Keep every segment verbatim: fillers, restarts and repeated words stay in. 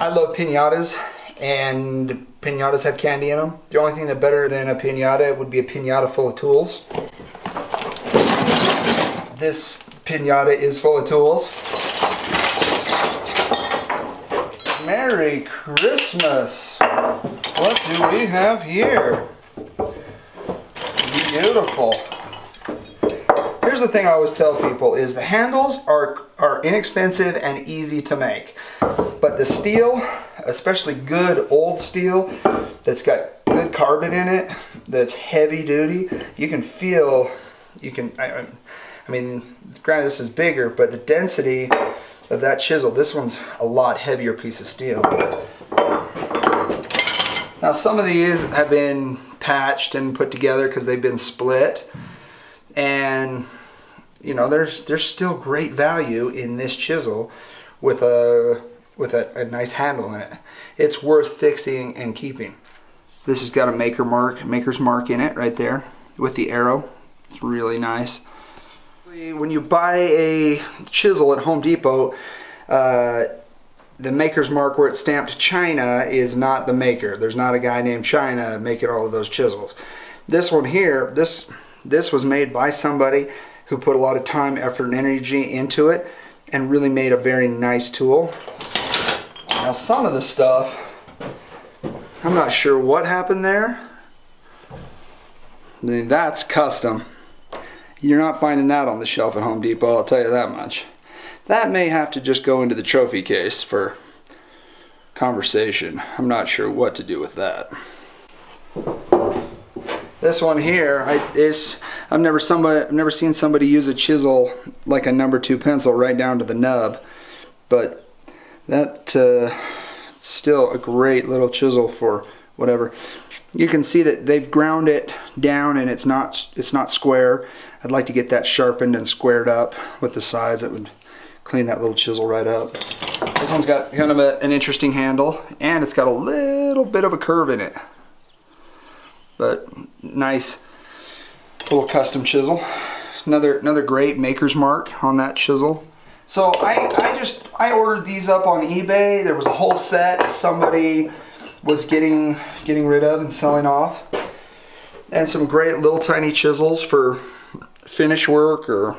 I love piñatas, and piñatas have candy in them. The only thing that's better than a piñata would be a piñata full of tools. This piñata is full of tools. Merry Christmas! What do we have here? Beautiful. Here's the thing I always tell people is the handles are, are inexpensive and easy to make. But the steel, especially good old steel that's got good carbon in it, that's heavy duty, you can feel, you can, I, I mean, granted this is bigger, but the density of that chisel, this one's a lot heavier piece of steel. Now some of these have been patched and put together because they've been split, and you know there's there's still great value in this chisel with a with a, a nice handle in it. It's worth fixing and keeping. This has got a maker mark, maker's mark in it right there with the arrow. It's really nice. When you buy a chisel at Home Depot, uh, the maker's mark where it's stamped China is not the maker. There's not a guy named China making all of those chisels. This one here, this this was made by somebody who put a lot of time, effort, and energy into it and really made a very nice tool. Now some of the stuff, I'm not sure what happened there. I mean, that's custom. You're not finding that on the shelf at Home Depot, I'll tell you that much. That may have to just go into the trophy case for conversation. I'm not sure what to do with that. This one here, I, it's, I've never somebody, I've never seen somebody use a chisel like a number two pencil right down to the nub, but that's uh, still a great little chisel for whatever. You can see that they've ground it down, and it's not it's not square. I'd like to get that sharpened and squared up with the sides. That would clean that little chisel right up. This one's got kind of a, an interesting handle, and it's got a little bit of a curve in it. But nice little custom chisel. Another another great maker's mark on that chisel. So I, I just I ordered these up on eBay. There was a whole set somebody was getting getting rid of and selling off. And some great little tiny chisels for finish work or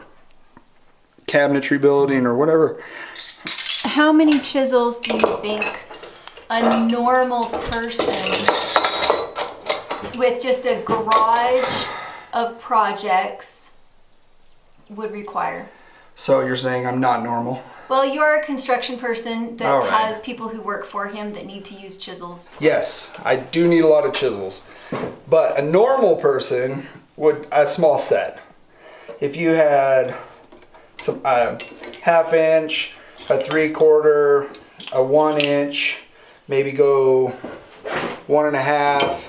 cabinetry building or whatever. How many chisels do you think a normal person with just a garage of projects would require? So you're saying I'm not normal? Well, you're a construction person that All right. has people who work for him that need to use chisels. Yes, I do need a lot of chisels, but a normal person would a small set. If you had some uh, half inch, a three quarter, a one inch, maybe go one and a half,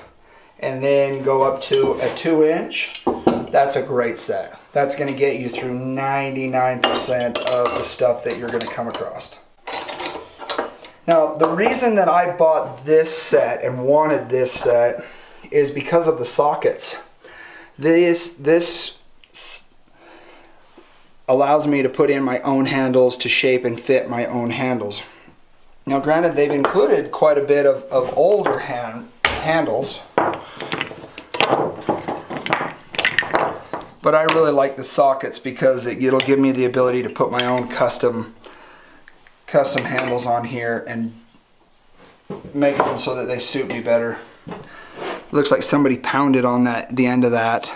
and then go up to a two inch. That's a great set. That's going to get you through ninety-nine percent of the stuff that you're going to come across. Now, the reason that I bought this set and wanted this set is because of the sockets. This this. allows me to put in my own handles, to shape and fit my own handles. Now granted, they've included quite a bit of, of older hand, handles, but I really like the sockets because it, it'll give me the ability to put my own custom custom handles on here and make them so that they suit me better. Looks like somebody pounded on that the end of that,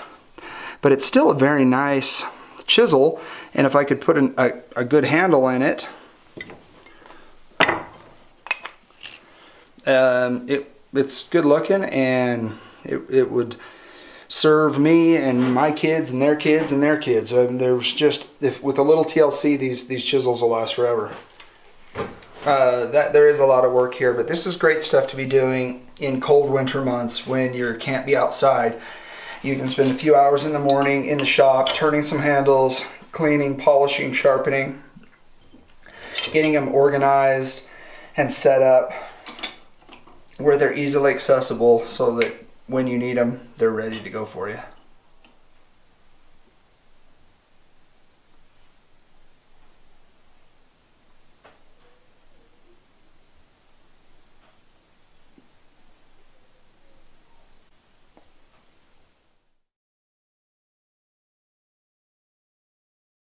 but it's still a very nice chisel, and if I could put an, a, a good handle in it, um, it it's good looking, and it, it would serve me and my kids and their kids and their kids. Um, there's just if with a little T L C, these these chisels will last forever. Uh, that there is a lot of work here, but this is great stuff to be doing in cold winter months when you can't be outside. You can spend a few hours in the morning in the shop, turning some handles, cleaning, polishing, sharpening, getting them organized and set up where they're easily accessible so that when you need them, they're ready to go for you.